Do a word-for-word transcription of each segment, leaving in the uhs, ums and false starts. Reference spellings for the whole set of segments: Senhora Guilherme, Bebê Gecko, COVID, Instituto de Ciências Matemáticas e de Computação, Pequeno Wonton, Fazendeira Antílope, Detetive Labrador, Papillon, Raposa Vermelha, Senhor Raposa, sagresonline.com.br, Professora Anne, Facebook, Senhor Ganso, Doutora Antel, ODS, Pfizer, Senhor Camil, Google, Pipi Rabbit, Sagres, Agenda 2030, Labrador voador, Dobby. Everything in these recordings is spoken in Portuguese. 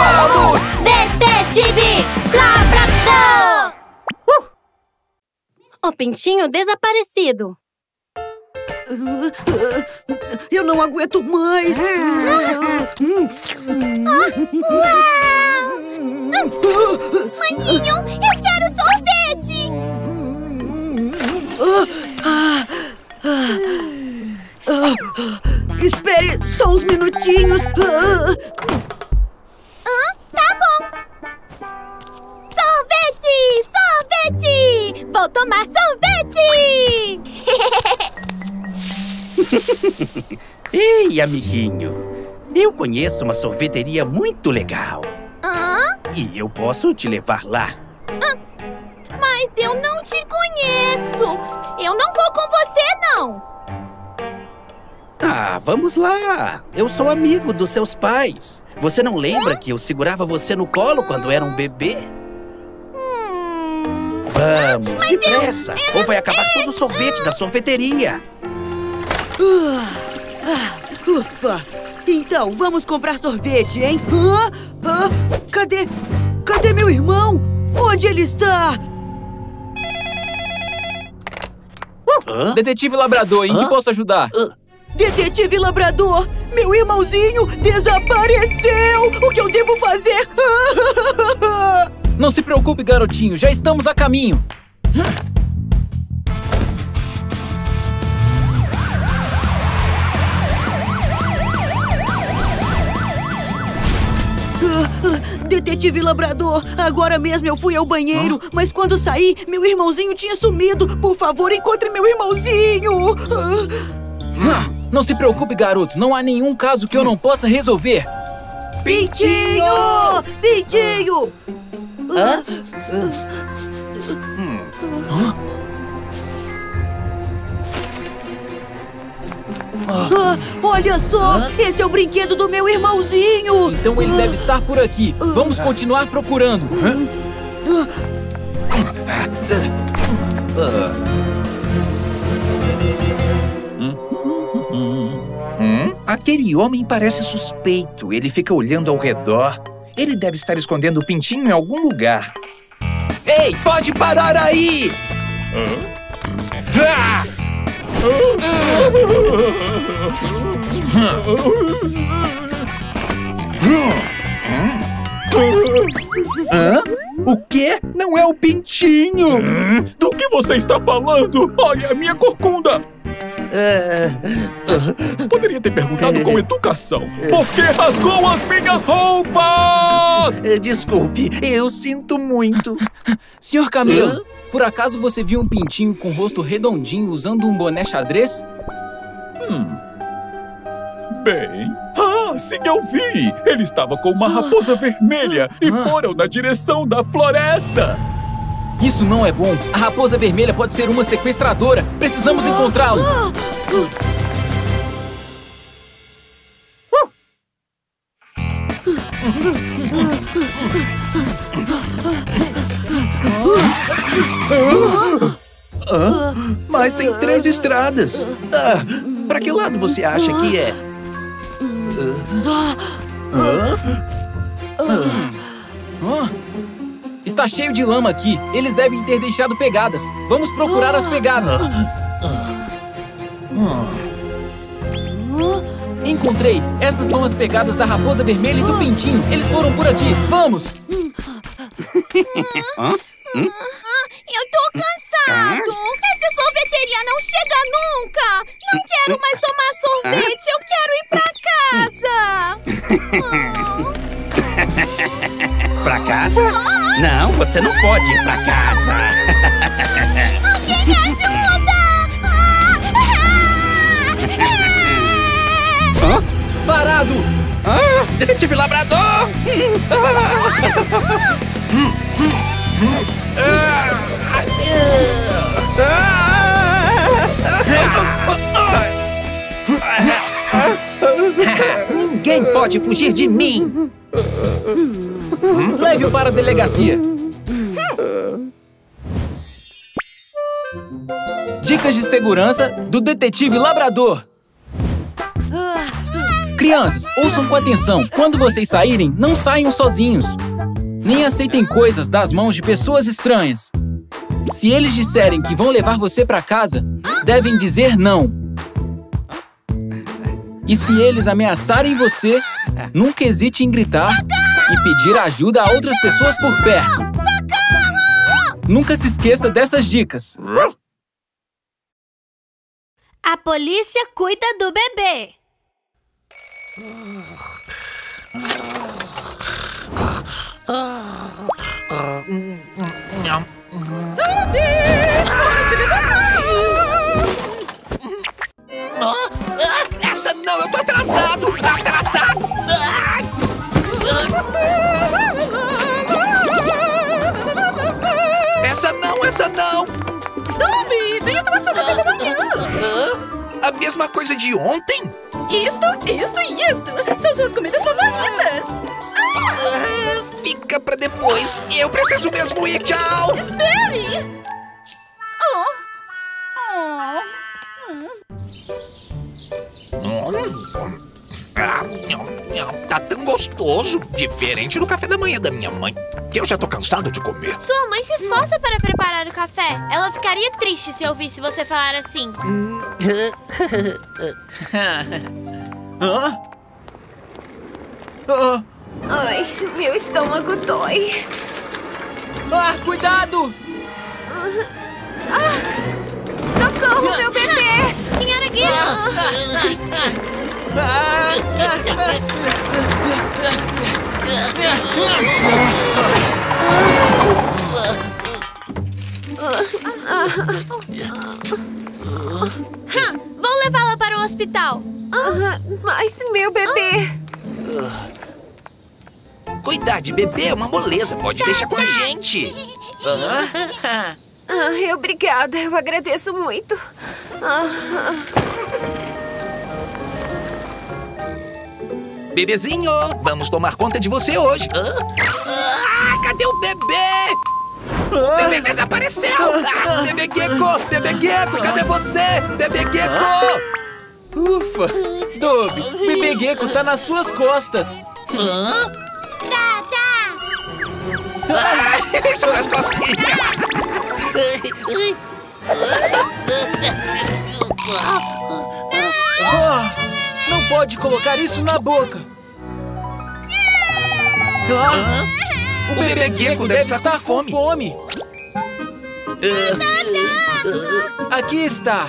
Vamos! Detetive Labrador! Uh! O pintinho desaparecido. Eu não aguento mais! Ah, uau! Maninho, eu quero sorvete! Ah, ah, ah, espere só uns minutinhos! Ah, tá bom! Sorvete! Sorvete! Vou tomar sorvete! Ei, amiguinho, eu conheço uma sorveteria muito legal. Hã? E eu posso te levar lá. Hã? Mas eu não te conheço. Eu não vou com você, não. Ah, vamos lá. Eu sou amigo dos seus pais. Você não lembra Hã? que eu segurava você no colo hum. quando era um bebê? Hum. Vamos, ah, depressa. Eu, eu, ou vai acabar eu, todo o sorvete eu... da sorveteria. Uh, uh, ufa! Então, vamos comprar sorvete, hein? Ah, ah, cadê? Cadê meu irmão? Onde ele está? Uh, Detetive Labrador, em uh, que posso ajudar? Uh, Detetive Labrador, meu irmãozinho desapareceu! O que eu devo fazer? Não se preocupe, garotinho, já estamos a caminho. Detetive Labrador, agora mesmo eu fui ao banheiro, ah? mas quando saí, meu irmãozinho tinha sumido. Por favor, encontre meu irmãozinho! Ah, não se preocupe, garoto. Não há nenhum caso que eu não possa resolver. Pintinho! Pintinho! Hã? Ah, olha só! Hã? Esse é o brinquedo do meu irmãozinho! Então ele ah. deve estar por aqui. Vamos continuar procurando. Hã? Hum? Aquele homem parece suspeito. Ele fica olhando ao redor. Ele deve estar escondendo o pintinho em algum lugar. Ei, pode parar aí! Ah! Hã? O quê? Não é o pintinho! Hum? Do que você está falando? Olha a minha corcunda! Uh... Poderia ter perguntado uh... com educação. Uh... Por que rasgou as minhas roupas? Uh... Desculpe, eu sinto muito. Senhor Camil, uh? por acaso você viu um pintinho com o rosto redondinho usando um boné xadrez? Hum. Bem... Ah, sim, eu vi! Ele estava com uma raposa vermelha e foram na direção da floresta! Isso não é bom! A raposa vermelha pode ser uma sequestradora! Precisamos encontrá-lo! Ah, mas tem três estradas! Ah, para que lado você acha que é? Ah, ah, ah. Está cheio de lama aqui. Eles devem ter deixado pegadas. Vamos procurar as pegadas. Encontrei. Estas são as pegadas da raposa vermelha e do pintinho. Eles foram por aqui. Vamos! Ah, eu tô cansado. Essa sorveteria não chega nunca. Não quero mais tomar sorvete. Eu quero ir pra casa. Oh. Pra casa? Não, você não pode ir pra casa. Alguém me ajuda! Hã? Parado! Ah, Detetive Labrador! Ninguém pode fugir de mim! Leve-o para a delegacia. Dicas de segurança do Detetive Labrador. Crianças, ouçam com atenção. Quando vocês saírem, não saiam sozinhos. Nem aceitem coisas das mãos de pessoas estranhas. Se eles disserem que vão levar você para casa, devem dizer não. E se eles ameaçarem você, nunca hesite em gritar e pedir ajuda a outras pessoas por perto. Nunca se esqueça dessas dicas. A polícia cuida do bebê. Dobby, pode levantar! Ah, ah, essa não, eu tô atrasado! Atrasado! Ah, ah. Essa não, essa não! Dobby, vem atrasado até amanhã! Ah, a mesma coisa de ontem? Isto, isto e isto! São suas comidas favoritas! Ah, fica pra depois! Eu preciso mesmo ir, tchau! Espere! Tá tão gostoso, diferente do café da manhã da minha mãe, que eu já tô cansado de comer. Sua mãe se esforça para preparar o café. Ela ficaria triste se ouvisse você falar assim. Hã? Ah? Ai, meu estômago dói. Ah, cuidado! Ah, socorro, meu bebê! Senhora Guilherme! Vou levá-la para o hospital. Mas meu bebê... Cuidar de bebê é uma moleza. Pode deixar com a gente. Obrigada, eu agradeço muito. Bebezinho, vamos tomar conta de você hoje. Ah, cadê o bebê? O bebê desapareceu. Ah, Bebê Gecko, Bebê Gecko, cadê você? Bebê Gecko. Ufa, Dobby, Bebê Gecko tá nas suas costas. Hã? Tá, tá. Ah, são as costinhas. Ah. Não pode colocar isso na boca. Ah, o, o bebê, bebê Gecko deve, deve estar com fome. fome. Aqui está.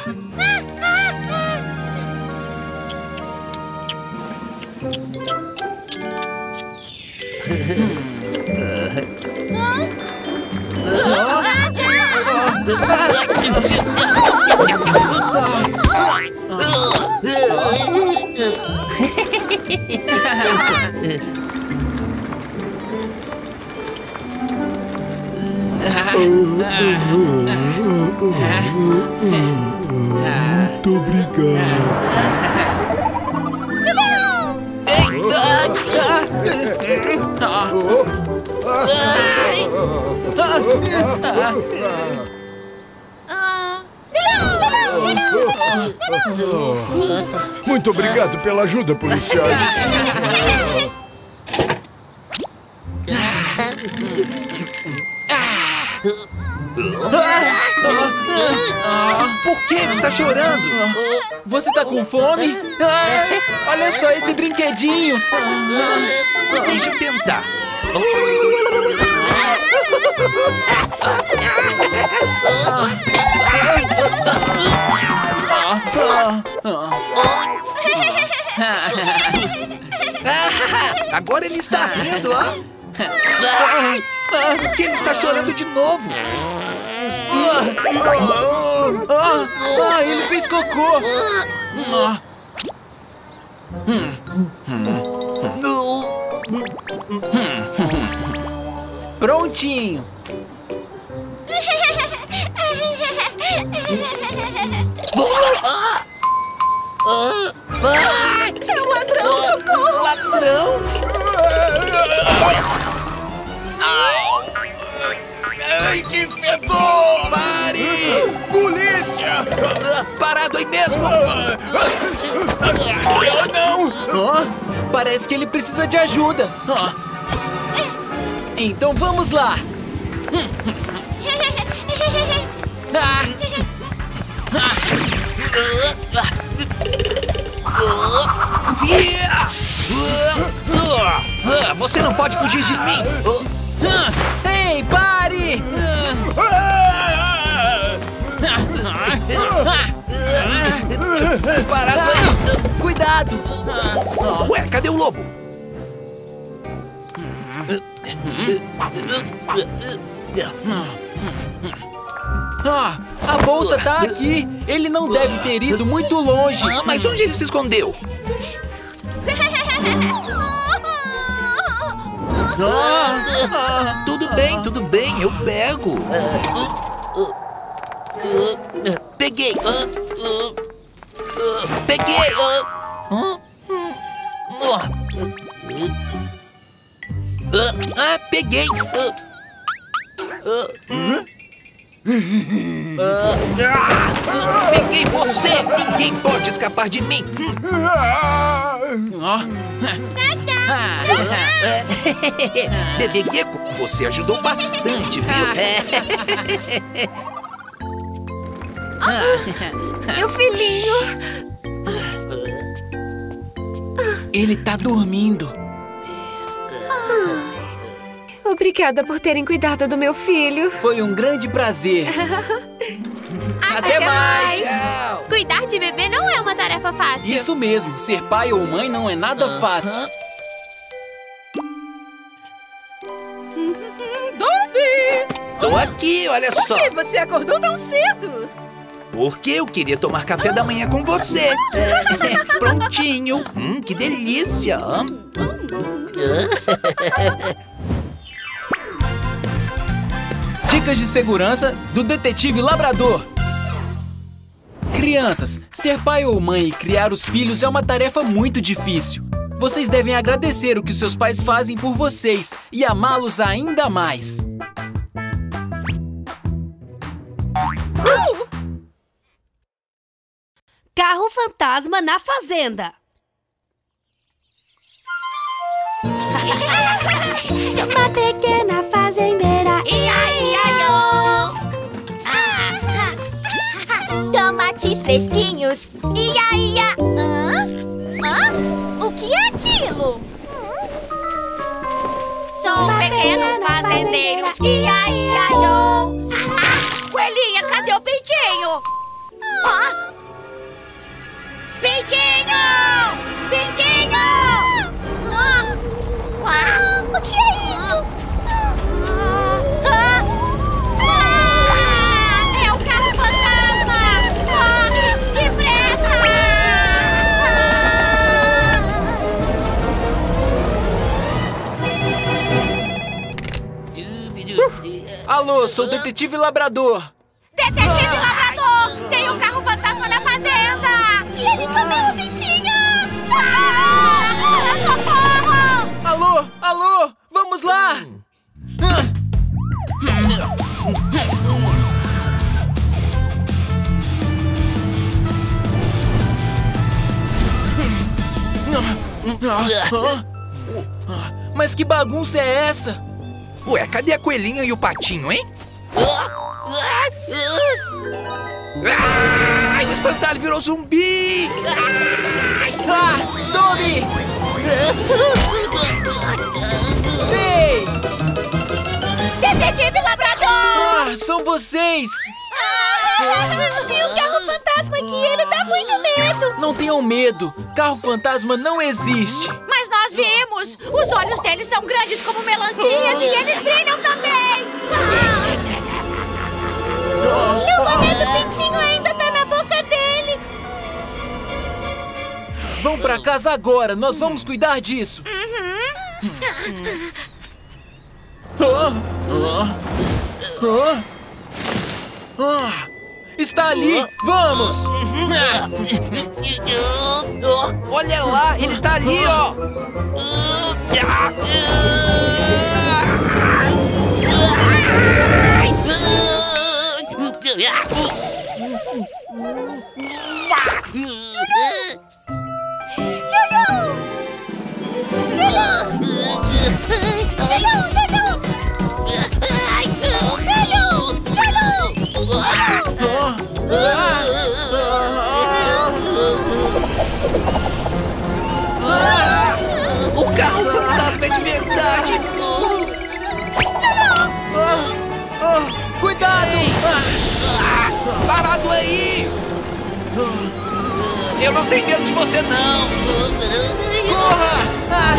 Muito obrigado. Muito obrigado pela ajuda, policiais. Por que ele está chorando? Você está com fome? Olha só esse brinquedinho. Deixa eu tentar. Agora ele está rindo, ó. Por que ele está chorando de novo? Ah, ele fez cocô. Prontinho. É o ladrão, socorro! Ladrão! Ai, que fedor! Pare! Polícia! Parado aí mesmo! Ah, não! Oh? Parece que ele precisa de ajuda. Oh. Então vamos lá. Ah. Ah. Você não pode fugir de mim! Ei, pare! Parado! Cuidado! Ué, cadê o lobo? Ah, a bolsa tá aqui! Ele não deve ter ido muito longe! Ah, mas onde ele se escondeu? Ah, ah, tudo bem, tudo bem, eu pego. Peguei. Peguei. Ah, peguei. Peguei você. Ninguém pode escapar de mim. Bebê Gecko, você ajudou bastante, viu? Ah, meu filhinho! Ele tá dormindo. Ah, obrigada por terem cuidado do meu filho. Foi um grande prazer. Até, Até mais! mais. Tchau. Cuidar de bebê não é uma tarefa fácil. Isso mesmo. Ser pai ou mãe não é nada uh-huh. fácil. Dobby! Tô aqui, olha só. Por que você acordou tão cedo? Porque eu queria tomar café da manhã com você. Prontinho. Hum, que delícia. Dicas de segurança do Detetive Labrador. Crianças, ser pai ou mãe e criar os filhos é uma tarefa muito difícil. Vocês devem agradecer o que seus pais fazem por vocês e amá-los ainda mais. Uh! Carro fantasma na fazenda. Sou uma pequena fazendeira. Ia, ia, iô. Tomates fresquinhos. Ia, ia. Hã? Hã? O que é aquilo? Hum. Sou um pequeno fazendeiro. Ia, ia, iô. Coelhinha, cadê o pintinho? Ah. Pintinho! Pintinho! Ah. Ah. O que é isso? Ah. Ah. Ah. É o carro fantasma! Corre! Depressa! Ah. Ah. Alô, sou o Detetive Labrador. Detetive ah. Labrador! Tem um carro fantasma na fazenda! E ele comeu o pintinho! Ah. Socorro! Alô, alô! Vamos lá! Ah. Mas que bagunça é essa? Ué, cadê a coelhinha e o patinho, hein? Ah, o espantalho virou zumbi! Ah, Dobby! Ei! Detetive Labrador! Ah, são vocês! Ah, tem um carro fantasma aqui, ele dá muito medo! Não tenham medo, carro fantasma não existe! Mas nós vimos! Os olhos deles são grandes como melancias e eles brilham também! Ah. Meu momento pintinho ainda tá na boca dele! Vão pra casa agora, nós vamos cuidar disso! Uhum. Ah, ah, ah, ah. Está ali! Vamos! Olha lá! Ele está ali, ó! Ah! O carro fantasma é de verdade! Ah! Cuidado! Ah! Parado aí! Eu não tenho medo de você, não! Corra! Ah!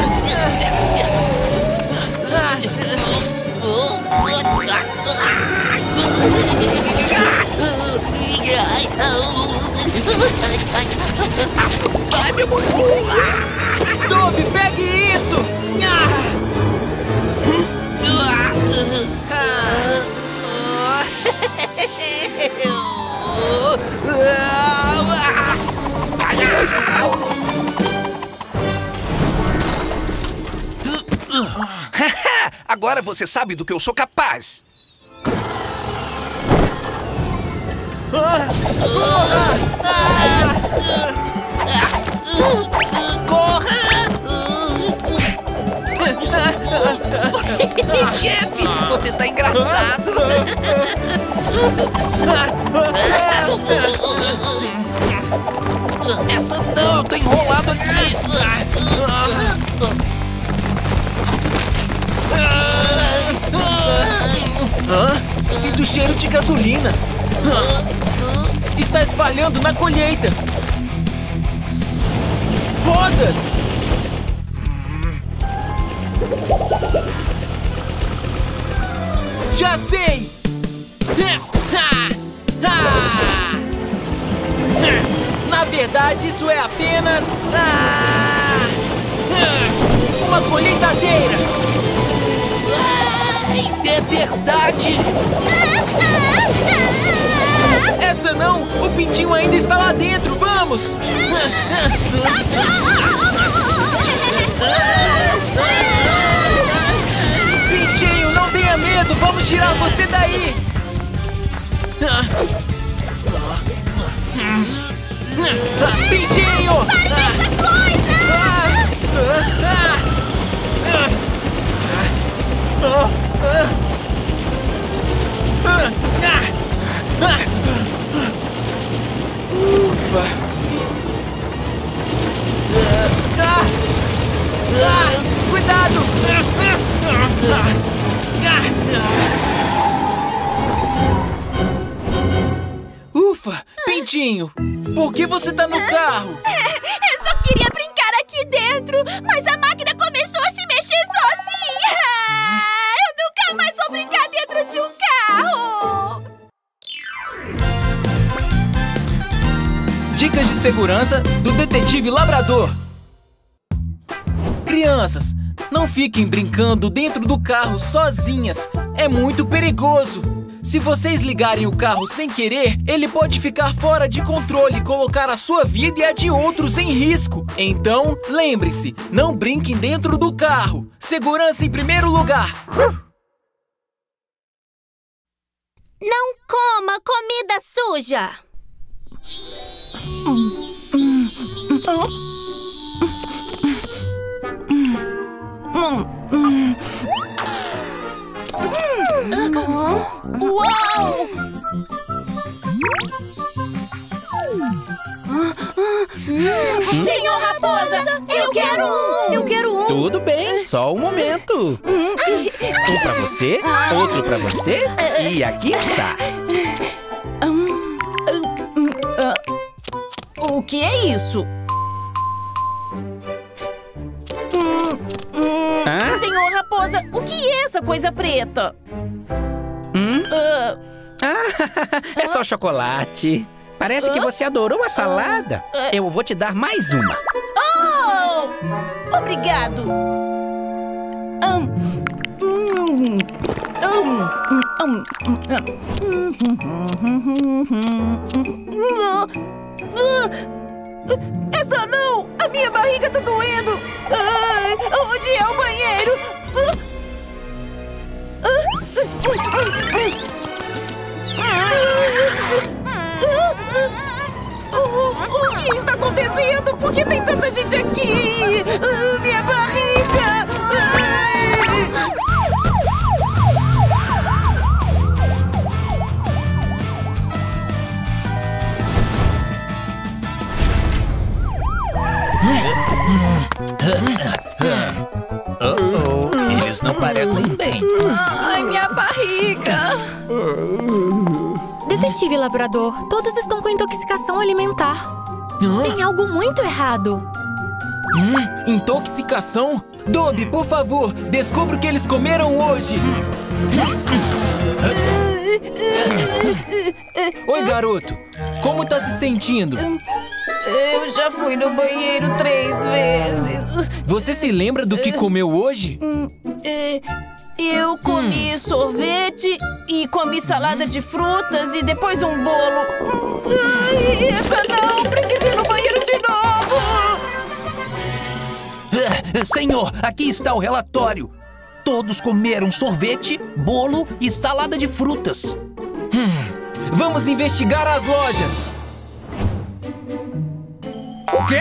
Ai, meu burro! Dobby, pegue isso! Agora você sabe do que eu sou capaz! Corra! Chefe, você tá engraçado! Essa não, eu tô enrolado aqui! Sinto cheiro de gasolina! Está espalhando na colheita! Rodas! Já sei! Na verdade, isso é apenas... uma colheitadeira! É verdade! Essa não! O pintinho ainda está lá dentro! Vamos! Pintinho, não tenha medo! Vamos tirar você daí! Pintinho! Ufa! Ah, ah, cuidado! Ufa! Pintinho! Por que você tá no carro? Eu só queria brincar aqui dentro, mas a máquina começou a se mexer sozinha! Eu nunca mais vou brincar dentro de um carro! Dicas de segurança do Detetive Labrador. Crianças, não fiquem brincando dentro do carro sozinhas. É muito perigoso. Se vocês ligarem o carro sem querer, ele pode ficar fora de controle e colocar a sua vida e a de outros em risco. Então, lembre-se, não brinquem dentro do carro. Segurança em primeiro lugar. Não coma comida suja. Uau! Senhor Raposa, eu quero um! Eu quero um! Tudo bem, só um momento! Um pra você, outro pra você, e aqui está! O que é isso? Hã? Senhor Raposa, o que é essa coisa preta? Hum? Uh, ah, é só chocolate. Parece uh, que você adorou a salada. Uh, uh, Eu vou te dar mais uma. Oh! Obrigado. Um, um, um, um. Essa não! A minha barriga tá doendo! Ai, onde é o banheiro? O que está acontecendo? Por que tem tanta gente aqui? Minha barriga! Ai. Oh, oh, eles não parecem bem. Ai, minha barriga! Detetive Labrador, todos estão com intoxicação alimentar. Ah? Tem algo muito errado. Hum, intoxicação? Dobby, por favor, descubra o que eles comeram hoje. Oi, garoto. Como tá se sentindo? Eu já fui no banheiro três vezes. Você se lembra do que comeu hoje? Eu comi hum. sorvete e comi salada de frutas e depois um bolo. Ai, essa não! Preciso ir no banheiro de novo! Senhor, aqui está o relatório. Todos comeram sorvete, bolo e salada de frutas. Hum. Vamos investigar as lojas. O quê?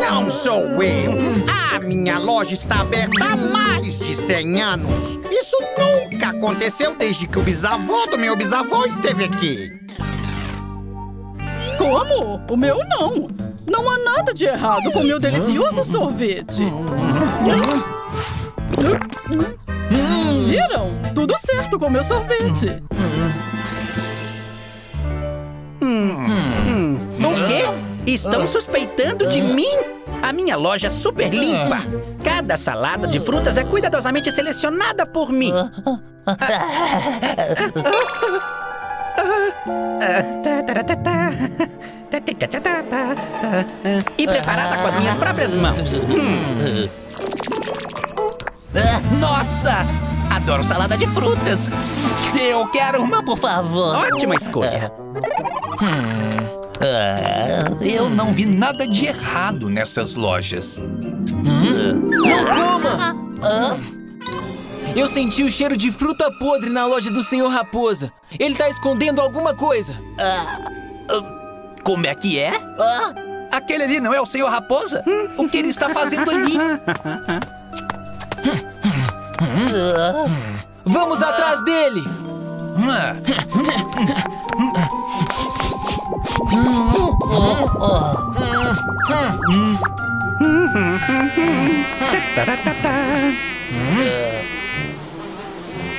Não sou eu. A minha loja está aberta há mais de cem anos. Isso nunca aconteceu desde que o bisavô do meu bisavô esteve aqui. Como? O meu não. Não há nada de errado com o meu delicioso sorvete. Viram? Tudo certo com o meu sorvete. O quê? Estão suspeitando de mim? A minha loja é super limpa. Cada salada de frutas é cuidadosamente selecionada por mim. E preparada com as minhas próprias mãos. Hum. Nossa! Adoro salada de frutas. Eu quero uma, por favor. Ótima escolha. Hum. Ah, eu não vi nada de errado nessas lojas. Hum? Não coma! Ah, ah. Eu senti o cheiro de fruta podre na loja do Senhor Raposa. Ele tá escondendo alguma coisa. Ah, ah, como é que é? Ah, aquele ali não é o Senhor Raposa? O que ele está fazendo ali? Vamos atrás dele!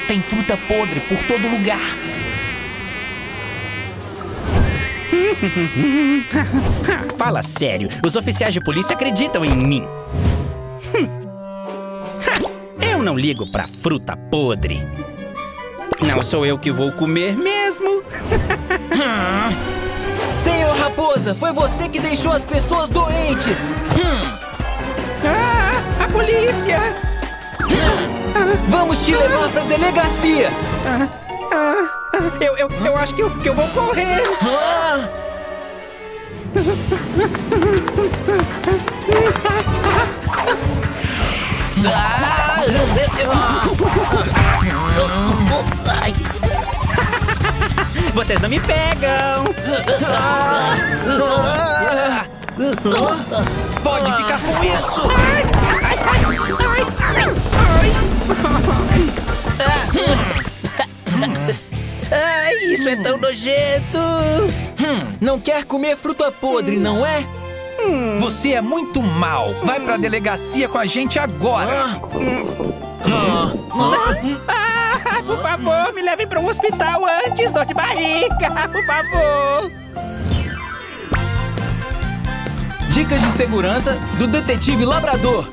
Tem fruta podre por todo lugar. Fala sério, os oficiais de polícia acreditam em mim. Eu não ligo pra fruta podre. Não sou eu que vou comer mesmo. Senhor Raposa, foi você que deixou as pessoas doentes! Hum. Ah, a polícia! Hum. Ah, vamos te ah, levar pra delegacia! Ah, ah, ah, eu, eu, eu acho que eu, que eu vou correr! Ah. Ah. Ai. Vocês não me pegam! Pode ficar com isso! Ai, isso é tão nojento! Hum, não quer comer fruta podre, não é? Você é muito mal! Vai pra delegacia com a gente agora! Por favor, me levem para um hospital antes, dor de barriga, por favor. Dicas de segurança do Detetive Labrador.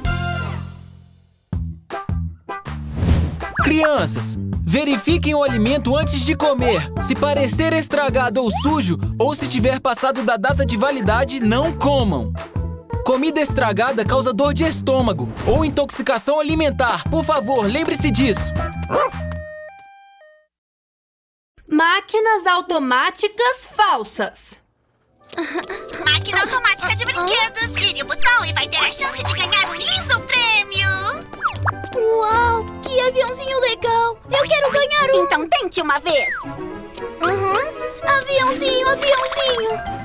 Crianças, verifiquem o alimento antes de comer. Se parecer estragado ou sujo, ou se tiver passado da data de validade, não comam. Comida estragada causa dor de estômago ou intoxicação alimentar. Por favor, lembre-se disso. Máquinas automáticas falsas. Máquina automática de brinquedos. Gire o botão e vai ter a chance de ganhar um lindo prêmio. Uau, que aviãozinho legal. Eu quero ganhar um. Então tente uma vez. Uhum. Aviãozinho, aviãozinho.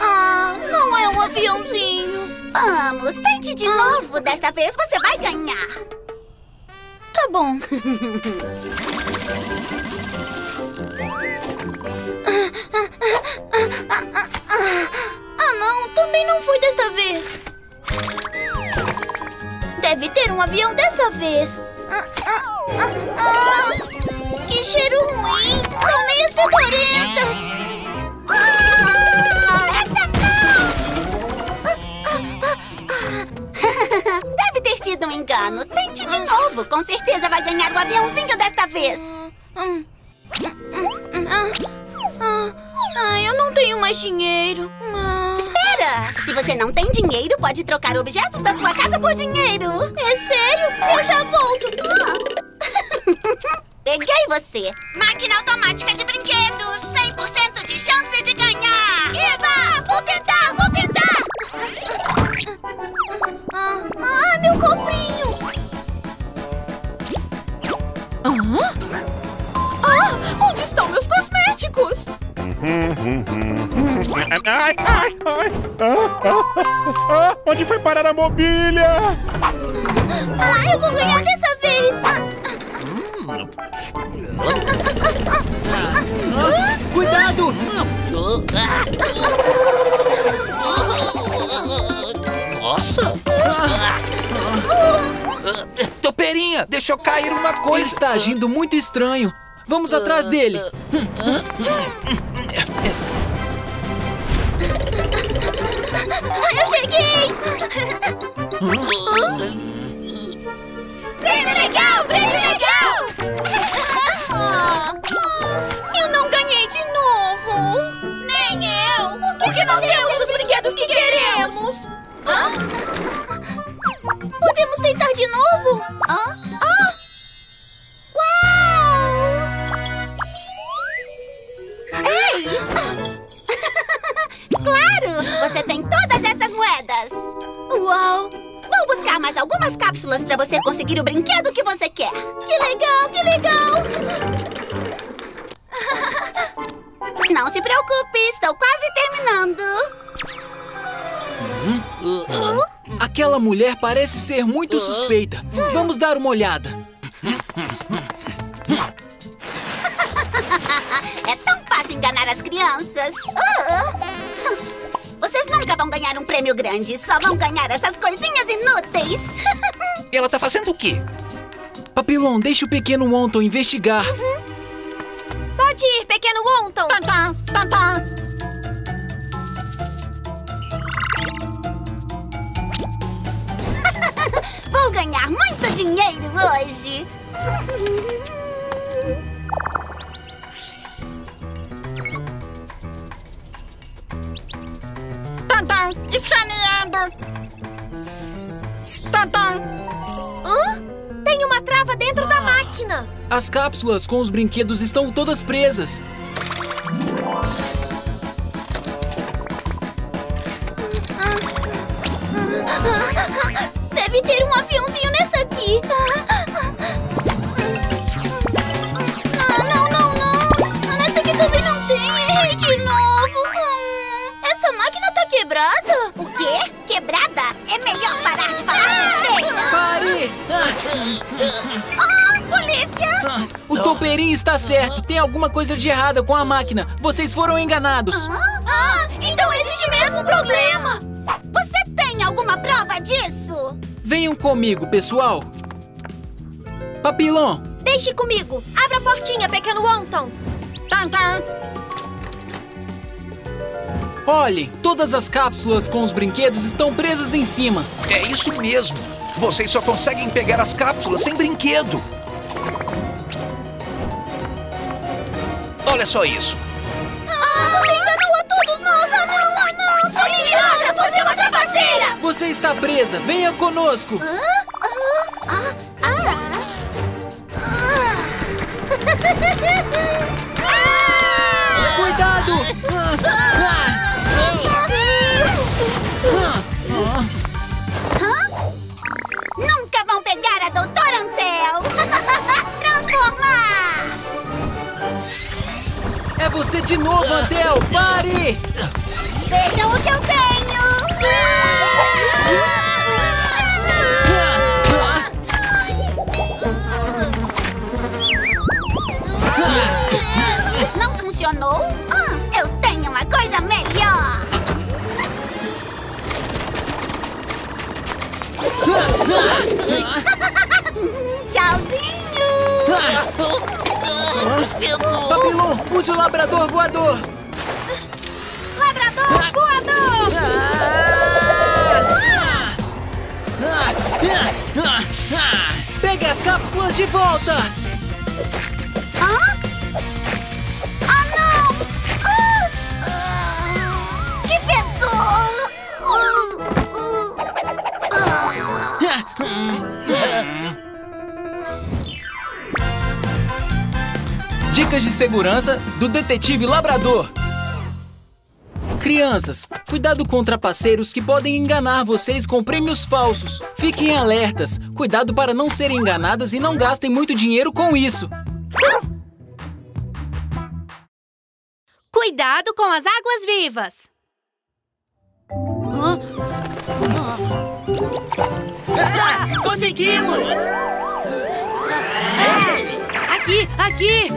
Ah, não é um aviãozinho. Vamos, tente de ah. novo. Desta vez você vai ganhar. Tá bom. Ah, não, também não foi desta vez. Deve ter um avião dessa vez. Ah, ah, ah, ah. Que cheiro ruim! São meias fedorentas! Ah, socorro! Deve ter sido um engano. Tente de novo. Com certeza vai ganhar o aviãozinho desta vez. Hum. Ah, eu não tenho mais dinheiro. Ah. Espera! Se você não tem dinheiro, pode trocar objetos da sua casa por dinheiro. É sério? Eu já volto. Ah. Peguei você. Máquina automática de brinquedos. cem por cento de chance de ganhar. Eba! Vou tentar, vou tentar. Ah, ah meu cofrinho. Ah? Ah, onde estão meus cosméticos? Ai, ai, ai. Ah, ah, ah, onde foi parar a mobília? Ah, eu vou ganhar dessa vez. Cuidado! Nossa! Topeirinha, deixou cair uma coisa. Ele está agindo muito estranho. Vamos atrás dele. Eu cheguei! Prêmio legal! Prêmio legal! Eu não ganhei de novo! Nem eu! Por que não temos os brinquedos que queremos? Hã? Podemos tentar de novo? Hã? Ah! Claro! Você tem todas essas moedas! Uau! Vou buscar mais algumas cápsulas pra você conseguir o brinquedo que você quer! Que legal, que legal! Não se preocupe, estou quase terminando! Uhum. Uhum. Aquela mulher parece ser muito suspeita! Uhum. Vamos dar uma olhada! É tão fácil enganar as crianças! Uh, vocês nunca vão ganhar um prêmio grande, só vão ganhar essas coisinhas inúteis! Ela tá fazendo o quê? Papillon, deixa o Pequeno Wonton investigar! Uhum. Pode ir, Pequeno Wonton! Tantã, tantã. Vou ganhar muito dinheiro hoje! Tonton, escaneando! Tonton! Hã? Tem uma trava dentro ah. da máquina! As cápsulas com os brinquedos estão todas presas! Deve ter um aviãozinho nessa aqui! Ah, não, não, não! Nessa aqui também não tem! Errei de novo! Essa máquina tá quebrada? O quê? Quebrada? É melhor parar de falar besteira! Pare! Ah, polícia! O Topeirinho está certo. Tem alguma coisa de errada com a máquina. Vocês foram enganados. Ah, ah então existe mesmo problema! Você tem alguma prova disso? Venham comigo, pessoal. Papillon! Deixe comigo. Abra a portinha, Pequeno Wonton. Tam, tam. Olhem, todas as cápsulas com os brinquedos estão presas em cima. É isso mesmo. Vocês só conseguem pegar as cápsulas sem brinquedo. Olha só isso. Ah, você enganou a todos nós. Ah, não, ah, não. Sou mentirosa, você é uma trapaceira. Você está presa. Venha conosco. Ah, ah, ah, ah. Ah. Cuidado. Ah. Nunca vão pegar a Doutora Antel! Transformar! É você de novo, Antel! Pare! Vejam o que eu tenho! coisa melhor! Tchauzinho! Papillon, use o labrador voador! Labrador voador! Pegue as cápsulas de volta! Hã? Ah, não! Ah! Ah! Que fedor! Dicas de segurança do Detetive Labrador. Crianças, cuidado com trapaceiros que podem enganar vocês com prêmios falsos. Fiquem alertas, cuidado para não serem enganadas e não gastem muito dinheiro com isso. Cuidado com as águas vivas. Hã? Ah, conseguimos! Ah, aqui, aqui!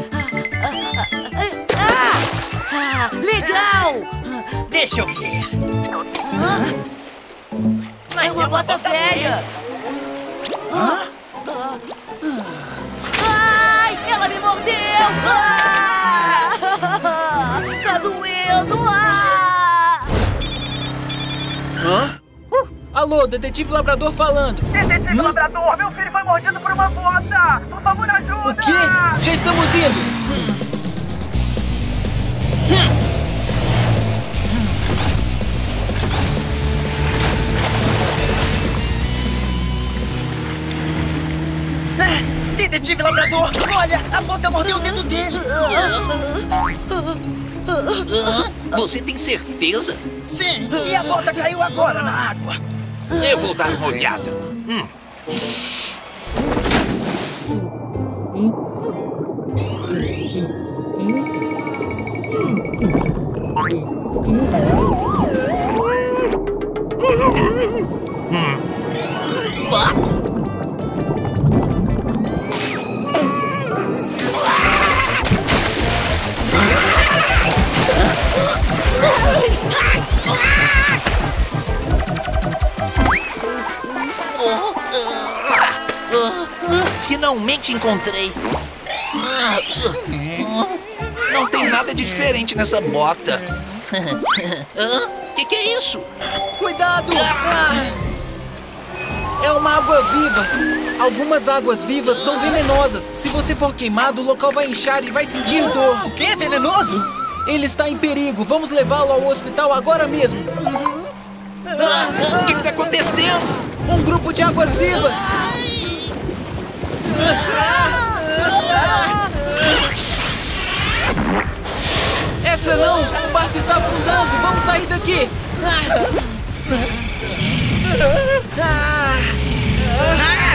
Ah, legal! Deixa eu ver. Ah, mas é uma bota velha! Ah, ai, ela me mordeu! Ah, tá doendo! Ah. Hã? Alô, Detetive Labrador falando. Detetive hum? Labrador, meu filho foi mordido por uma bota. Por favor, ajuda. O quê? Já estamos indo. Ah, Detetive Labrador, olha, a bota mordeu o dedo dele. Você tem certeza? Sim, e a bota caiu agora na água. Eu vou dar uma olhada. Hum. Finalmente encontrei. Não tem nada de diferente nessa bota. Que que é isso? Cuidado! É uma água viva. Algumas águas vivas são venenosas. Se você for queimado, o local vai inchar e vai sentir dor. O quê? Venenoso? Ele está em perigo. Vamos levá-lo ao hospital agora mesmo. O que está acontecendo? Um grupo de águas vivas. Essa não! O barco está afundando! Vamos sair daqui! Ah,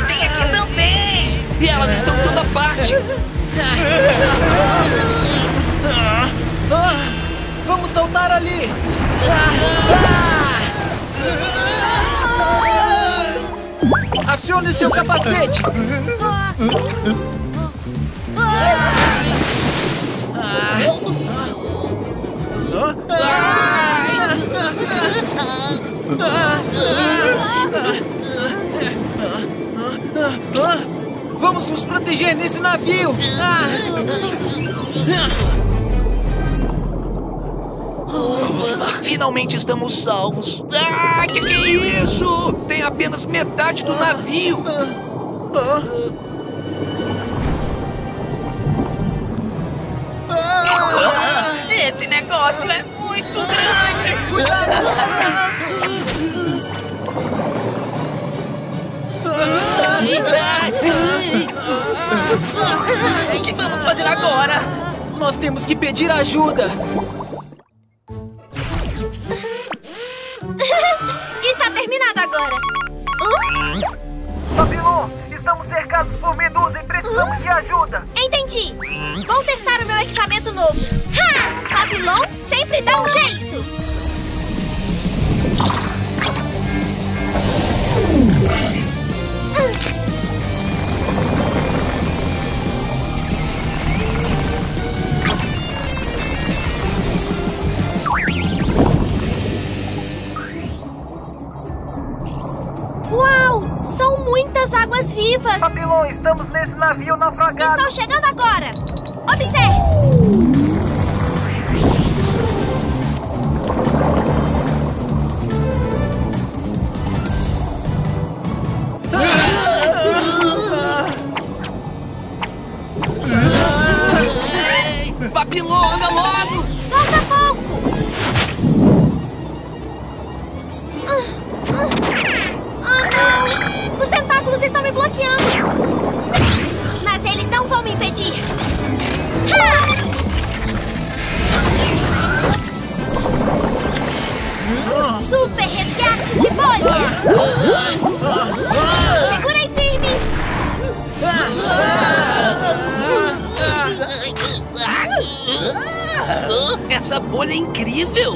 tem aqui também! E elas estão em toda parte! Vamos saltar ali! Acione seu capacete! Vamos nos proteger nesse navio! Finalmente estamos salvos. Ah, que que é isso? Tem apenas metade do navio. Esse negócio é muito grande. O que vamos fazer agora? Nós temos que pedir ajuda. Está terminado agora. Papillon, estamos cercados por medusas e precisamos de ajuda. Entendi. Vou testar o meu equipamento novo. Ha! Papillon sempre dá um jeito. pessoas vivas! Papillon, estamos nesse navio naufragado! Estão chegando agora! Observe! Papillon, anda logo! Falta pouco! Ah, não! Os tentáculos estão me bloqueando! Mas eles não vão me impedir! Ah! Super resgate de bolha! Segurem firme! Essa bolha é incrível!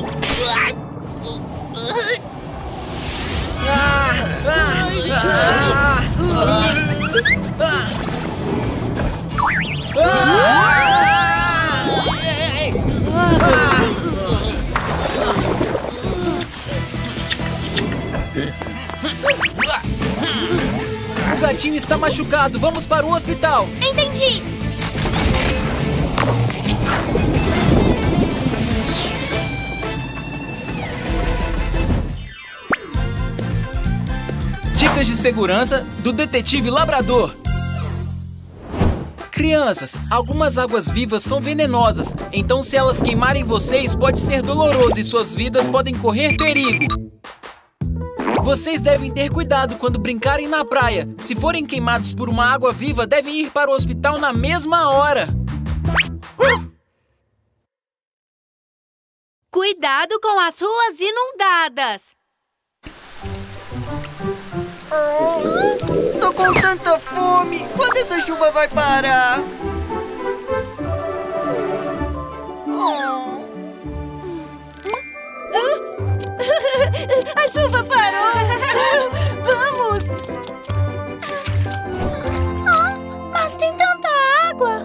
O gatinho está machucado. Vamos para o hospital. Entendi. Dicas de segurança do Detetive Labrador. Crianças, algumas águas vivas são venenosas, então se elas queimarem vocês pode ser doloroso e suas vidas podem correr perigo. Vocês devem ter cuidado quando brincarem na praia. Se forem queimados por uma água viva, devem ir para o hospital na mesma hora. Uh! Cuidado com as ruas inundadas! Tô com tanta fome! Quando essa chuva vai parar? Oh. Ah? A chuva parou! Vamos! Ah, mas tem tanta água!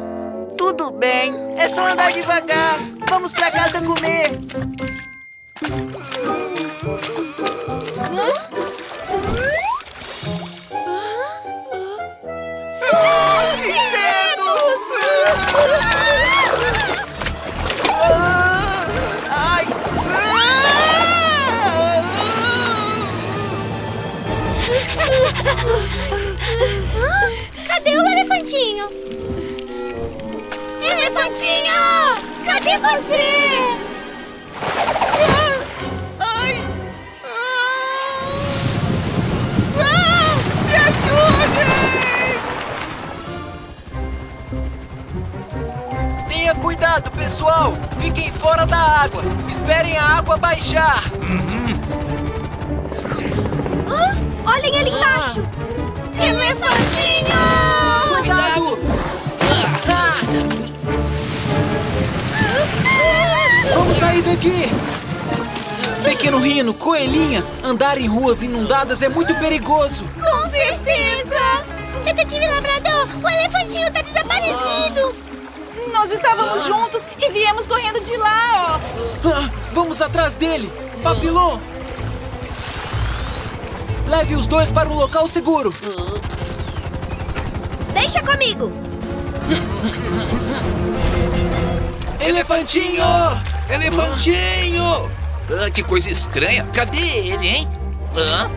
Tudo bem, é só andar devagar! Vamos pra casa comer! Hã? Cadê o elefantinho? Elefantinho! Cadê você? Ai! Ah, me ajudem! Tenha cuidado, pessoal! Fiquem fora da água! Esperem a água baixar! Uhum. Hã? Olhem ali embaixo! Ah. Elefantinho! Cuidado! Vamos sair daqui! Pequeno Rino, Coelhinha, andar em ruas inundadas é muito perigoso! Com certeza! Detetive Labrador, o elefantinho tá desaparecido! Nós estávamos juntos e viemos correndo de lá, ó! Ah, vamos atrás dele! Papillon! Leve os dois para um local seguro. Deixa comigo. Elefantinho! Elefantinho! Ah, que coisa estranha. Cadê ele, hein? Ah?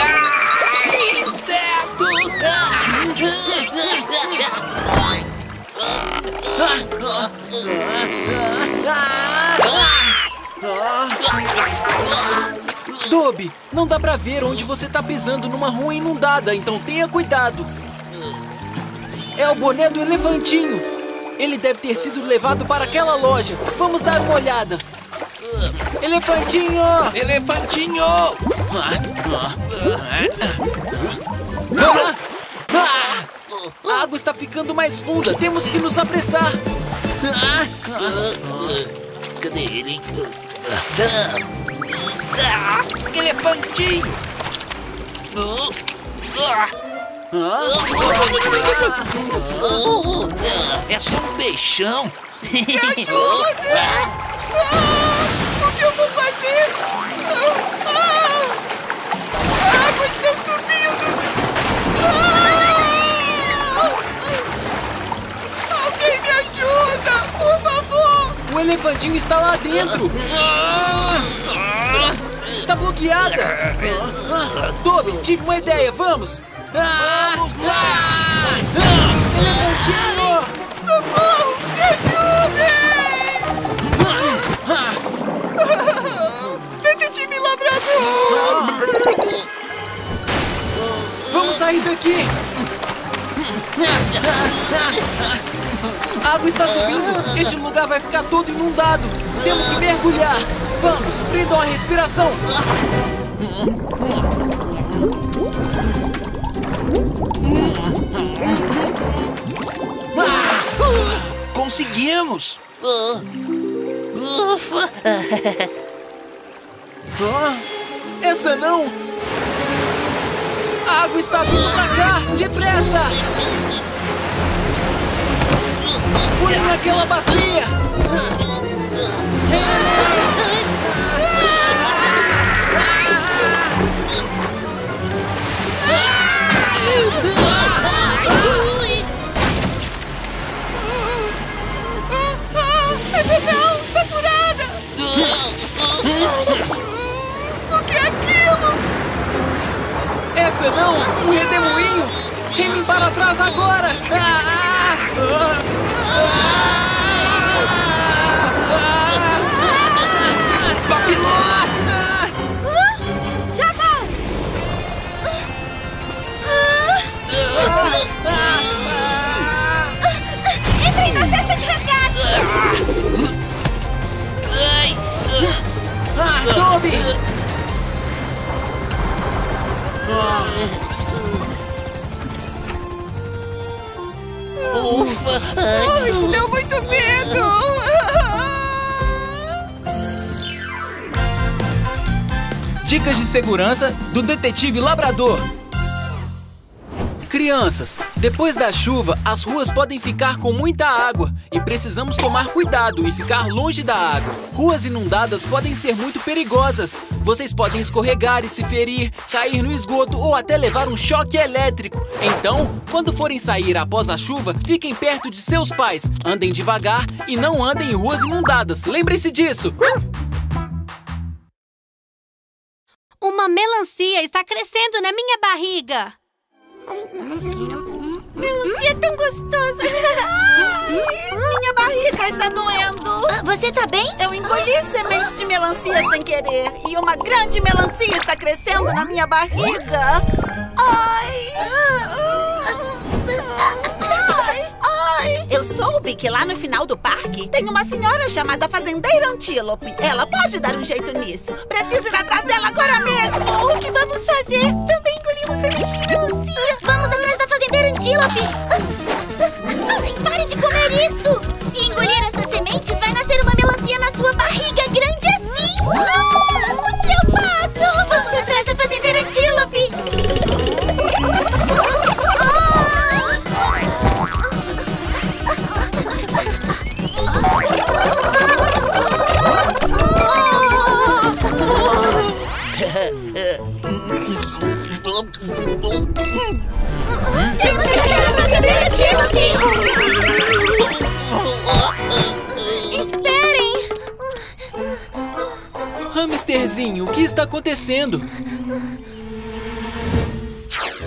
Ah, insetos! Ah! Ah! Ah! Ah! Dobby, não dá pra ver onde você tá pisando numa rua inundada, então tenha cuidado. É o boné do elefantinho. Ele deve ter sido levado para aquela loja. Vamos dar uma olhada. Elefantinho! Elefantinho! A água está ficando mais funda. Temos que nos apressar. Cadê ele, hein? Ah, elefantinho! É só um peixão! Me ajuda! Ah, o que eu vou fazer? Ah, ah, O elefantinho está lá dentro! Está bloqueada! Dobby, tive uma ideia, vamos! Vamos lá! Elefantinho! Socorro! Me ajudem! Detetive Labrador! Vamos sair daqui! A água está subindo! Este lugar vai ficar todo inundado! Temos que mergulhar! Vamos! Prendam a respiração! Conseguimos! Ufa! Essa não! A água está vindo pra cá! Depressa! Põe naquela bacia! Essa não! Está furada! O que é aquilo? Essa não! Um redemoinho! Remem para trás agora! Ah, ah, ah. Papillon! Ah! Já vai! Ah! Ah! Ah! Ah! Entrem na cesta de resgate! Ah, Dobby! Ufa! Oh, isso deu muito medo! Dicas de segurança do Detetive Labrador. Crianças, depois da chuva, as ruas podem ficar com muita água e precisamos tomar cuidado e ficar longe da água. Ruas inundadas podem ser muito perigosas. Vocês podem escorregar e se ferir, cair no esgoto ou até levar um choque elétrico. Então, quando forem sair após a chuva, fiquem perto de seus pais, andem devagar e não andem em ruas inundadas. Lembrem-se disso! Uma melancia está crescendo na minha barriga. Melancia é tão gostosa. Minha barriga está doendo. Você está bem? Eu engoli sementes de melancia sem querer. E uma grande melancia está crescendo na minha barriga. Ai! Ai! Ai! Eu soube que lá no final do parque tem uma senhora chamada Fazendeira Antílope. Ela pode dar um jeito nisso. Preciso ir atrás dela agora mesmo. O que vamos fazer? Também engolimos semente de melancia. Vamos atrás da Fazendeira Antílope. Pare de comer isso. Se engolir essas sementes, vai nascer uma melancia na sua barriga grande assim. Ah, o que eu faço? Vamos atrás da Fazendeira Antílope. Temos que achar a Fazendeira Antílope! Esperem! Hamsterzinho, o que está acontecendo?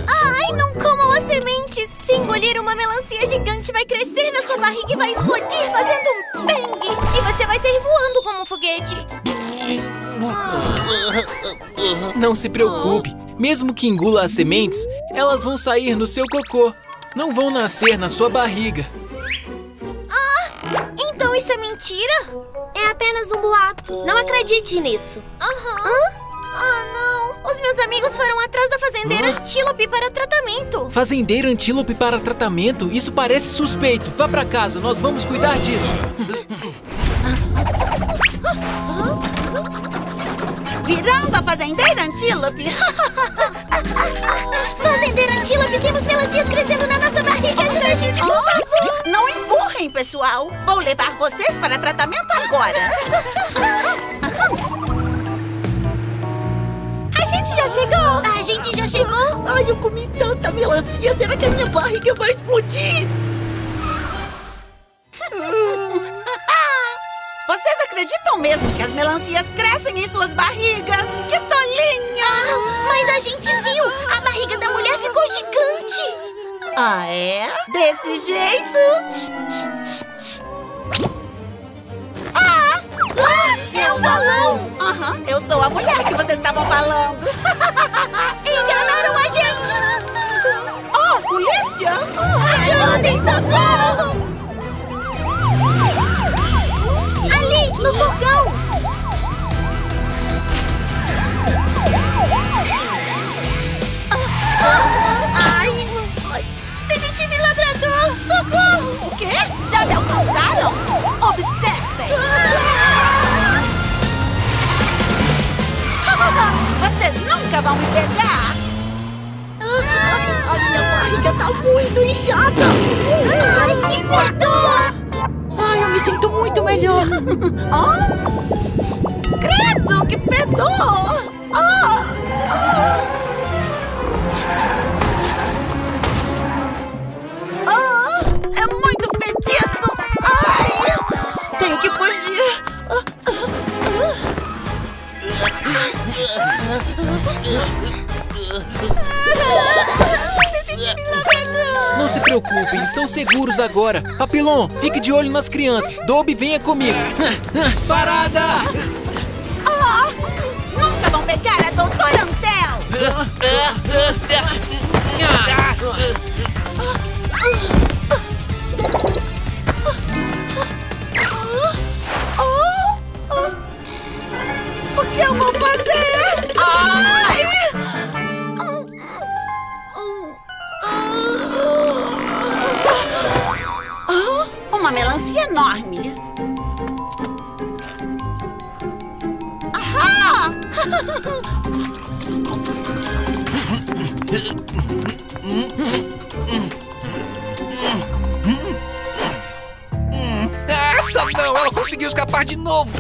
Ai, não comam as sementes! Se engolir uma melancia gigante, vai crescer na sua barriga e vai explodir fazendo um bang! E você vai sair voando como um foguete! Não se preocupe, mesmo que engula as sementes, elas vão sair no seu cocô. Não vão nascer na sua barriga. Ah, então isso é mentira? É apenas um boato, não acredite nisso. Aham. Ah, não! Os meus amigos foram atrás da Fazendeira ah? Antílope para tratamento. Fazendeira Antílope para tratamento? Isso parece suspeito. Vá pra casa, nós vamos cuidar disso. Virando a Fazendeira Antílope! Fazendeira Antílope, temos melancias crescendo na nossa barriga! Ajuda a gente, por favor! Não empurrem, pessoal! Vou levar vocês para tratamento agora! A gente já chegou! A gente já chegou! Ai, eu comi tanta melancia! Será que a minha barriga vai explodir? acreditam mesmo que as melancias crescem em suas barrigas? Que tolinhas! Ah, mas a gente viu! A barriga da mulher ficou gigante! Ah, é? Desse jeito? Ah! Ah, é um balão! Aham, uhum, eu sou a mulher que vocês estavam falando! Enganaram a gente! Oh, polícia! Oh, ajudem, socorro! Ali, no fogão! Ai! Detetive Labrador, socorro! O quê? Já me alcançaram? Observem! Vocês nunca vão me pegar! A minha barriga tá muito inchada! Ai, que fedor! Ai, eu me sinto muito melhor! Oh? Credo, que fedor! Oh. Oh. Oh. É muito fedido! Ai! Tenho que fugir! Oh. Oh. Não se preocupem, estão seguros agora. Papillon, fique de olho nas crianças. Dobby, venha comigo. Parada! Oh, nunca vão pegar a doutora Antel. O que eu vou fazer? Ai! Uma melancia enorme. Ahá! Essa não! Ela conseguiu escapar de novo!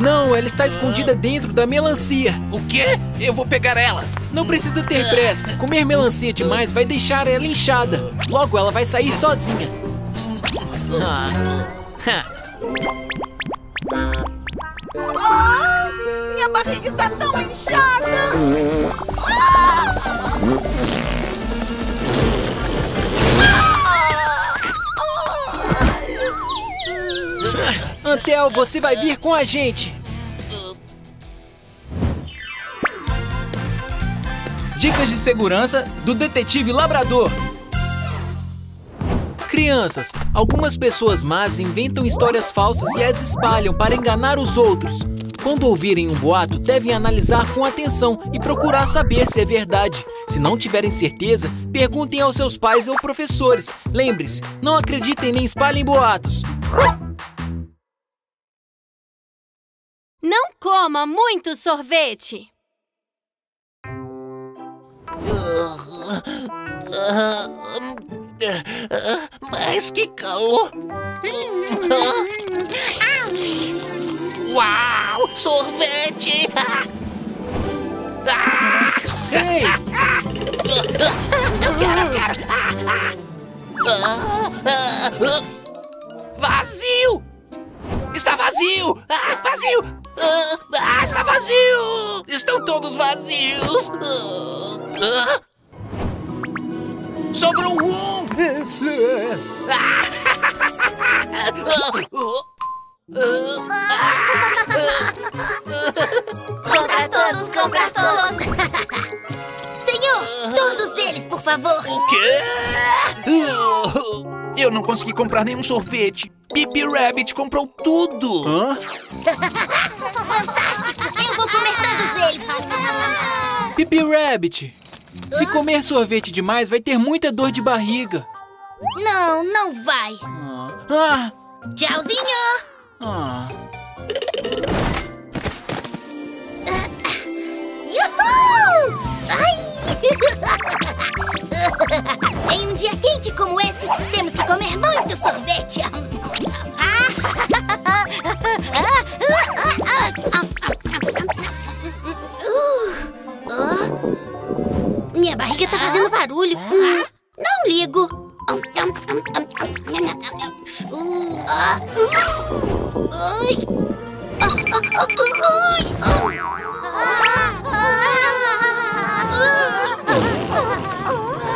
Não, ela está escondida dentro da melancia. O quê? Eu vou pegar ela. Não precisa ter pressa. Comer melancia demais vai deixar ela inchada. Logo ela vai sair sozinha. Ah. Ah, minha barriga está tão inchada. Ah. Antel, você vai vir com a gente! Dicas de segurança do Detetive Labrador. Crianças, algumas pessoas más inventam histórias falsas e as espalham para enganar os outros. Quando ouvirem um boato, devem analisar com atenção e procurar saber se é verdade. Se não tiverem certeza, perguntem aos seus pais ou professores. Lembre-se, não acreditem nem espalhem boatos. Não coma muito sorvete! Mas que calor! Uau! Sorvete! Ei! Eu quero, eu quero! Vazio! Está vazio! Vazio! Ah, está vazio! Estão todos vazios! Ah, sobrou um! Compra todos, compra todos! Senhor, todos eles, por favor! O quê? Eu não consegui comprar nenhum sorvete. Pipi Rabbit comprou tudo. Hã? Fantástico! Eu vou comer todos eles. Pipi Rabbit, se Hã? comer sorvete demais, vai ter muita dor de barriga. Não, não vai. Ah. Tchauzinho. Ah. Uhul! Ai! Em um dia quente como esse, temos que comer muito sorvete. Minha barriga barriga tá fazendo barulho. Hum, não ligo.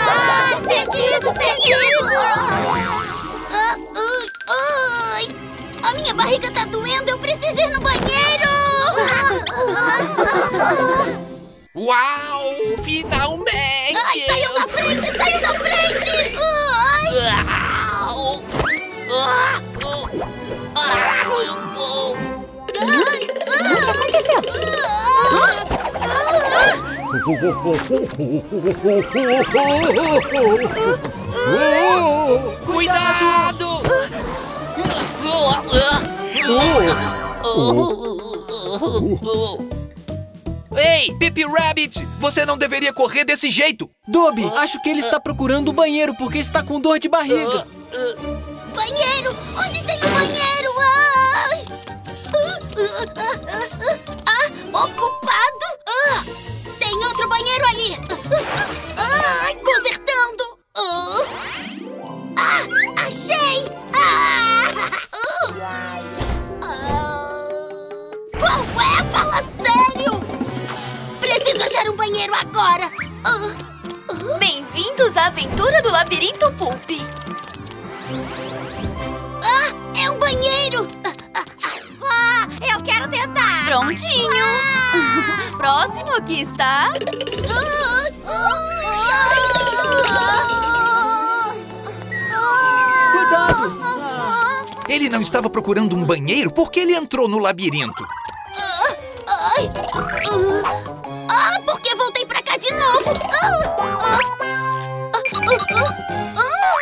Ah, perdido, perdido! A minha barriga tá doendo, eu preciso ir no banheiro! Uau! Finalmente! Ai, saiu da frente! Saiu da frente! O que aconteceu? Cuidado! Ei, Pipi Rabbit, você não deveria correr desse jeito. Dobby, acho que ele está procurando o banheiro porque está com dor de barriga. Banheiro? Onde tem o banheiro? Ai. Ah, ocupado? Ah, tem outro banheiro ali. Ai, consertando. Ah, achei. Ah. Qual é? Fala sério! Preciso achar um banheiro agora! Uh, uh. Bem-vindos à aventura do labirinto Pulp! Ah! É um banheiro! Ah! Eu quero tentar! Prontinho! Ah. Próximo aqui está... Uh, uh, uh. Cuidado! Ele não estava procurando um banheiro porque ele entrou no labirinto. Ah, ai, ah, ah, porque voltei pra cá de novo. Ah, ah, ah, ah,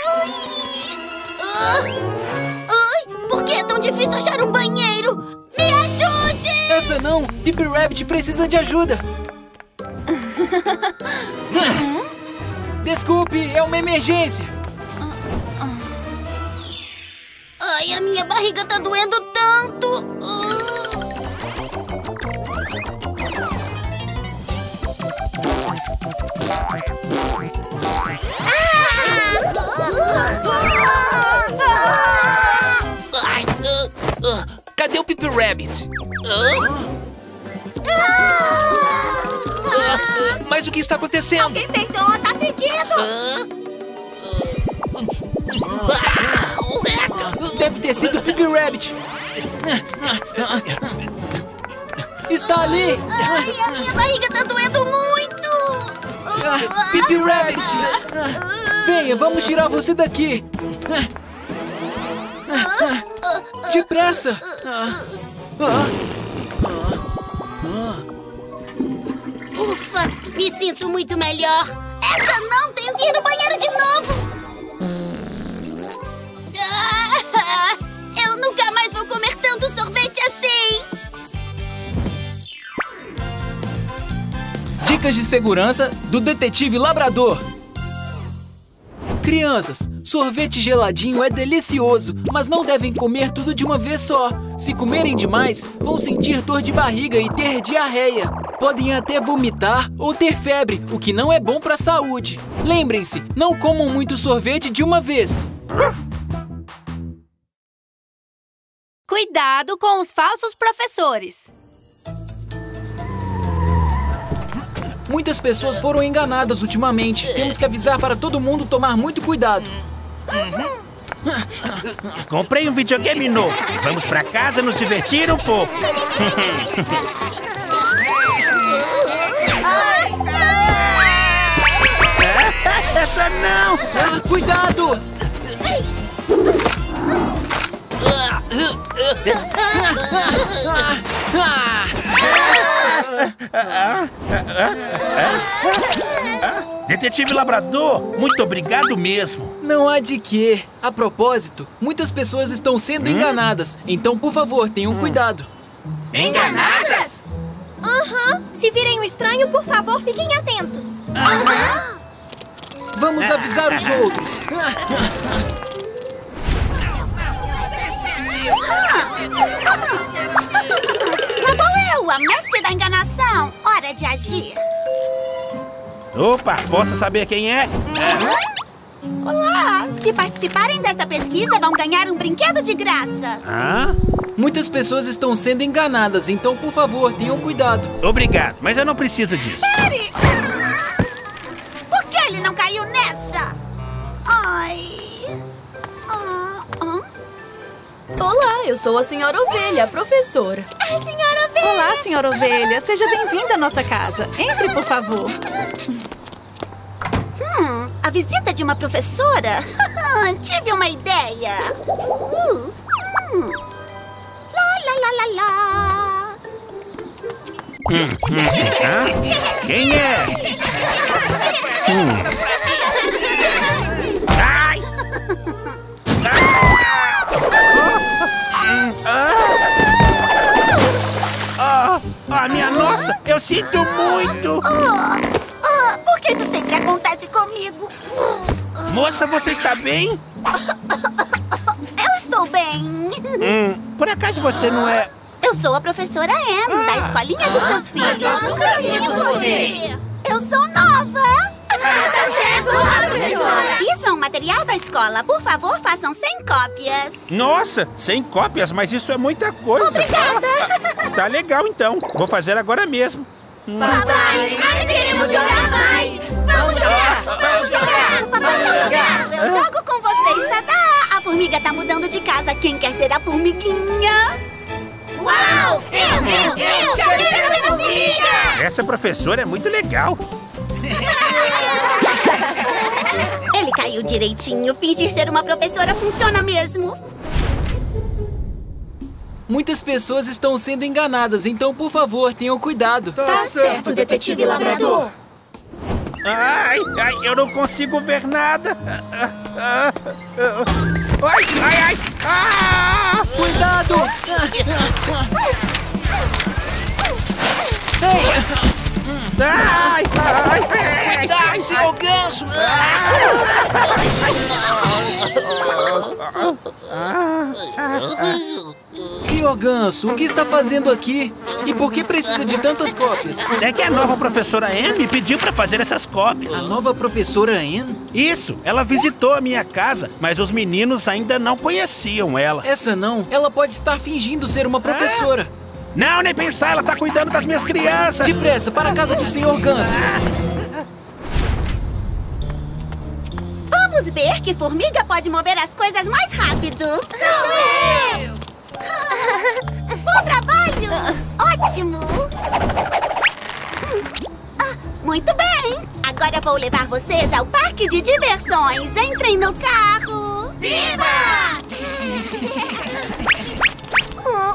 ai, ai, por que é tão difícil achar um banheiro? Me ajude! Essa não! Pipi Rabbit precisa de ajuda. Desculpe, é uma emergência. Ai, a minha barriga tá doendo tanto. Uh. Cadê o Pipi Rabbit? Mas o que está acontecendo? Alguém peitou, tá fedido! Deve ter sido o Pipi Rabbit! Está ali! Ai, a minha barriga tá doendo muito! Ah, Pipi Rabbit! Ah, venha, vamos tirar você daqui! Ah, ah, ah, depressa! Ah, ah, ah. Ufa! Me sinto muito melhor! Essa não! Tenho que ir no banheiro de novo! Ah, eu nunca mais vou comer tanto sorvete assim! Dicas de segurança do Detetive Labrador. Crianças, sorvete geladinho é delicioso, mas não devem comer tudo de uma vez só. Se comerem demais, vão sentir dor de barriga e ter diarreia. Podem até vomitar ou ter febre, o que não é bom para a saúde. Lembrem-se, não comam muito sorvete de uma vez. Cuidado com os falsos professores. Muitas pessoas foram enganadas ultimamente. Temos que avisar para todo mundo tomar muito cuidado. Uhum. Comprei um videogame novo. Vamos para casa nos divertir um pouco. Ah, essa não! Ah, cuidado! Ah, ah, ah, ah. Detetive Labrador, muito obrigado mesmo. Não há de quê. A propósito, muitas pessoas estão sendo hum? enganadas. Então, por favor, tenham cuidado. Enganadas? Aham, uhum. Se virem um estranho, por favor, fiquem atentos. Aham uhum. Vamos avisar os outros. Lá vou eu, a mestre da enganação. Hora de agir. Opa, posso saber quem é? Uhum. Olá! Se participarem desta pesquisa, vão ganhar um brinquedo de graça. Hã? Muitas pessoas estão sendo enganadas, então, por favor, tenham cuidado. Obrigado, mas eu não preciso disso. Pare! Por que ele não caiu nessa? Ai... Ah... Hum? Olá, eu sou a Senhora Ovelha, a professora. A Senhora Ovelha! Olá, Senhora Ovelha. Seja bem-vinda à nossa casa. Entre, por favor. Hum, a visita de uma professora? Tive uma ideia. Uh, hum. Lá, lá, lá, lá, lá. Hum, hum. Hã? Quem é? Hum. Ai! Ah, ah, minha nossa, eu sinto muito. Oh, oh, por que isso sempre acontece comigo? Moça, você está bem? Eu estou bem. Hum, por acaso você não é... Eu sou a professora Anne, ah, da escolinha dos seus filhos. Eu nunca vi você. Eu sou nova. Ah, tá certo, professora. Isso é um material da escola. Por favor, façam cem cópias. Nossa, cem cópias? Mas isso é muita coisa. Obrigada. Ah, tá legal, então. Vou fazer agora mesmo. Papai, nós queremos jogar mais. Vamos jogar, vamos jogar, vamos jogar. Eu jogo com vocês, Tadá. A formiga tá mudando de casa. Quem quer ser a formiguinha? Uau, eu, eu, eu, eu quero ser a formiga. Essa professora é muito legal. Ele caiu direitinho. Fingir ser uma professora funciona mesmo. Muitas pessoas estão sendo enganadas, então, por favor, tenham cuidado. Tá, tá certo, Detetive Labrador. Ai, ai, eu não consigo ver nada. Ai, ai, ai. Ah, cuidado. Ei. Ai, ai, ai, cuidado, Senhor Ganso! Senhor Ganso, o que está fazendo aqui? E por que precisa de tantas cópias? É que a nova professora Anne me pediu para fazer essas cópias. A nova professora Anne? Isso, ela visitou a minha casa, mas os meninos ainda não conheciam ela. Essa não, ela pode estar fingindo ser uma professora. É? Não, nem pensar, ela tá cuidando das minhas crianças! Depressa, para a casa do Senhor Ganso! Vamos ver que formiga pode mover as coisas mais rápido! Sou eu! Bom trabalho! Ótimo! Muito bem! Agora eu vou levar vocês ao parque de diversões! Entrem no carro! Viva!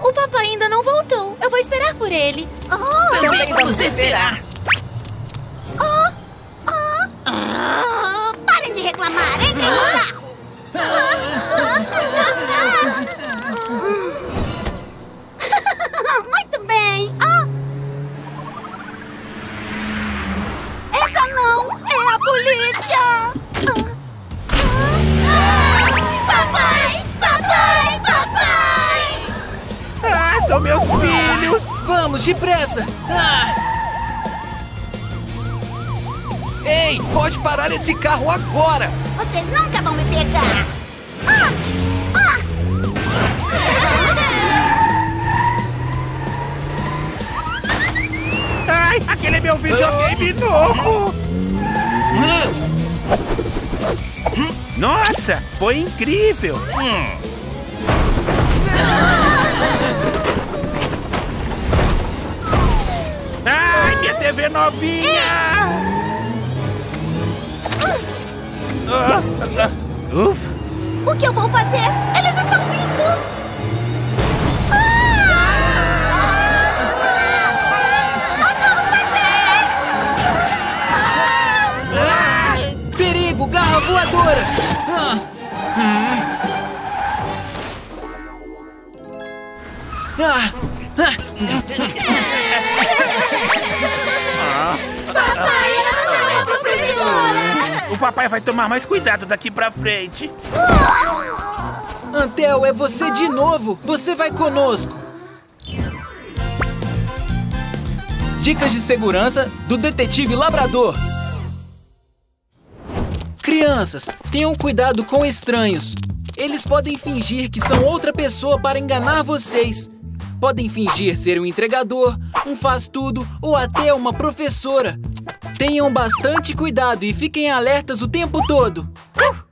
O papai ainda não voltou. Eu vou esperar por ele. Oh, também vamos esperar. Oh, oh. Ah. Parem de reclamar. Entrem no carro. Muito bem. Oh. Essa não é a polícia. Ah. Papai, papai, papai. Ah, são meus filhos! Vamos, depressa! Ah. Ei, pode parar esse carro agora! Vocês nunca vão me pegar! Ah. Ah. Ai, aquele é meu videogame ah. novo! Ah. Nossa, foi incrível! Hum. Ah. Ai, minha T V novinha! Ah, ufa! O que eu vou fazer? Eles estão vindo! Ah! Nós vamos bater! Ah! Perigo! Garra voadora! Ah! Ah! Papai, ela não é uma professora! O papai vai tomar mais cuidado daqui pra frente. Antel, é você de novo. Você vai conosco. Dicas de segurança do Detetive Labrador. Crianças, tenham cuidado com estranhos. Eles podem fingir que são outra pessoa para enganar vocês. Podem fingir ser um entregador, um faz-tudo ou até uma professora. Tenham bastante cuidado e fiquem alertas o tempo todo. Uh!